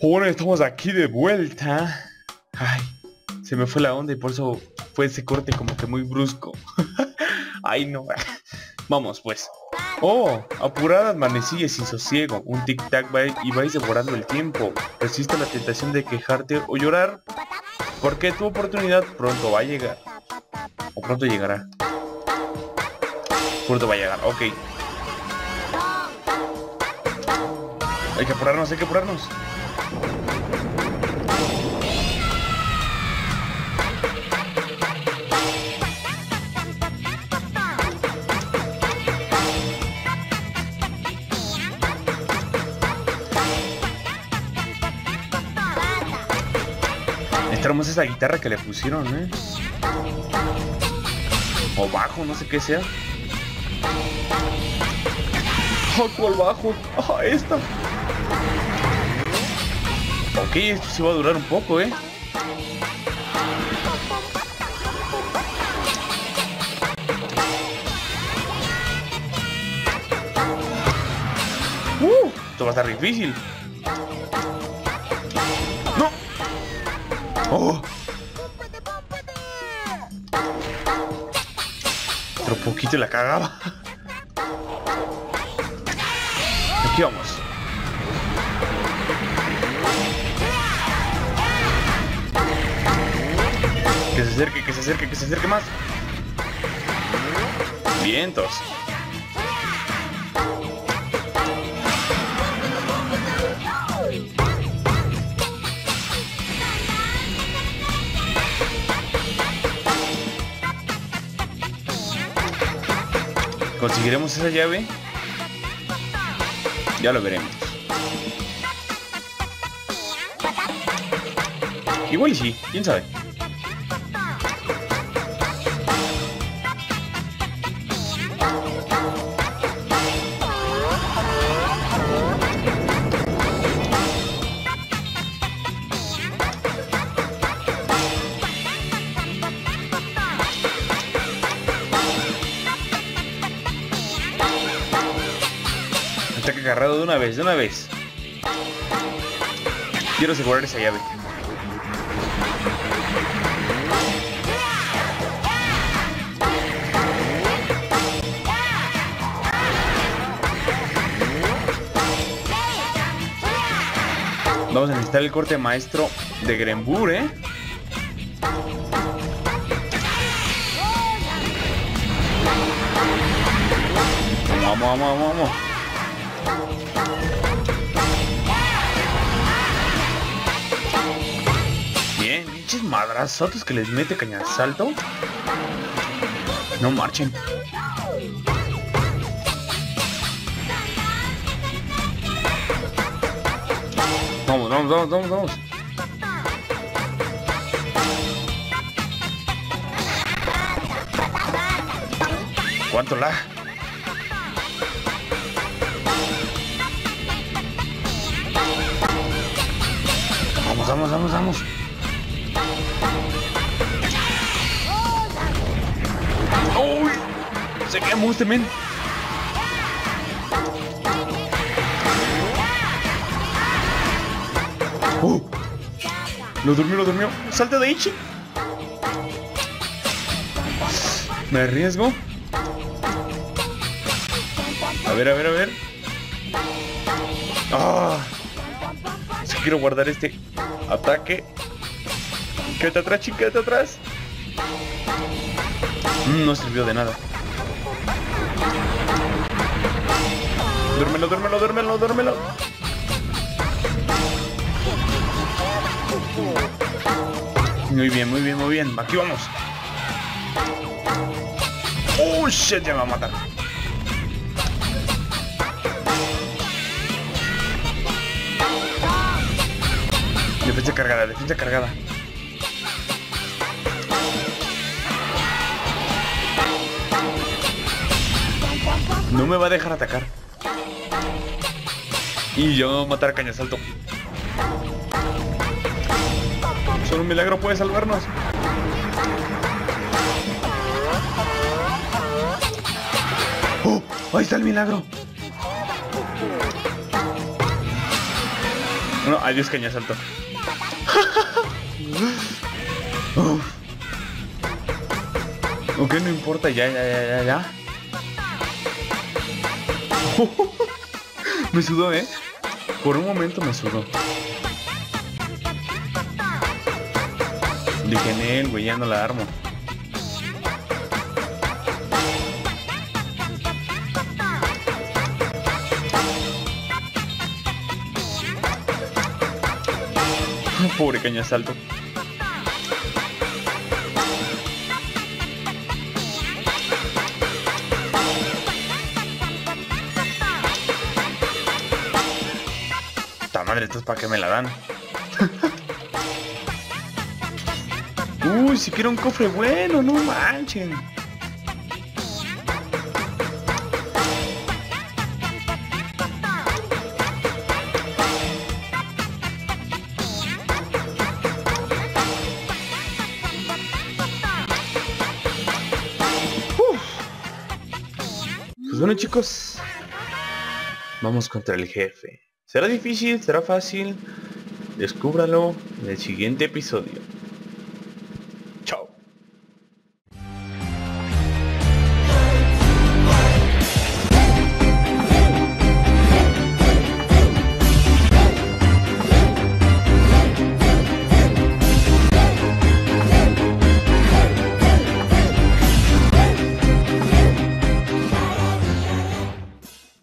Bueno, estamos aquí de vuelta. Ay, se me fue la onda y por eso fue ese corte como que muy brusco. Ay, no. Vamos, pues. Oh, apuradas manecillas sin sosiego. Un tic-tac y vais devorando el tiempo. Resiste la tentación de quejarte o llorar, porque tu oportunidad pronto va a llegar. O pronto llegará. Pronto va a llegar, ok. Hay que apurarnos, hay que apurarnos. Traemos esa guitarra que le pusieron, ¿eh? O bajo, no sé qué sea. Oh, ¿cuál bajo? Oh, esta. Ok, esto sí va a durar un poco, ¿eh? Esto va a estar difícil. Oh. Otro poquito y la cagaba. Aquí vamos. Que se acerque, que se acerque, que se acerque más. Vientos. ¿Conseguiremos esa llave? Ya lo veremos. Igual y sí, quién sabe. Agarrado de una vez, de una vez. Quiero asegurar esa llave. Vamos a necesitar el corte maestro de Grenbure, ¿eh? Vamos, vamos, vamos, vamos. Bien, pinches madrazotes que les mete Cañasalto. No marchen. Vamos, vamos, vamos, vamos, vamos. ¿Cuánto la? Vamos, vamos, vamos. ¡Uy! Se quemó este men. ¡Oh! Lo durmió, lo durmió. ¡Salta de Ichi! ¿Me arriesgo? A ver, a ver, a ver. ¡Ah! Es que quiero guardar este ataque. Quédate atrás, chica, quédate atrás. No sirvió de nada. Duérmelo, duérmelo, duérmelo, duérmelo. Muy bien, muy bien, muy bien. Aquí vamos. Oh, shit, ya me va a matar. Defensa cargada, defensa cargada. No me va a dejar atacar. Y yo voy a matar a Cañasalto. Solo un milagro puede salvarnos. ¡Oh! ¡Ahí está el milagro! No, adiós Cañasalto. Ok, no importa, ya. Me sudó, ¿eh? Por un momento me sudó. Dije en él, güey, ya no la armo. Pobre Cañasalto. Ta madre, ¿esto es para qué me la dan? Uy, si quiero un cofre bueno, no manchen. Pues bueno, chicos, vamos contra el jefe. ¿Será difícil? ¿Será fácil? Descúbralo en el siguiente episodio.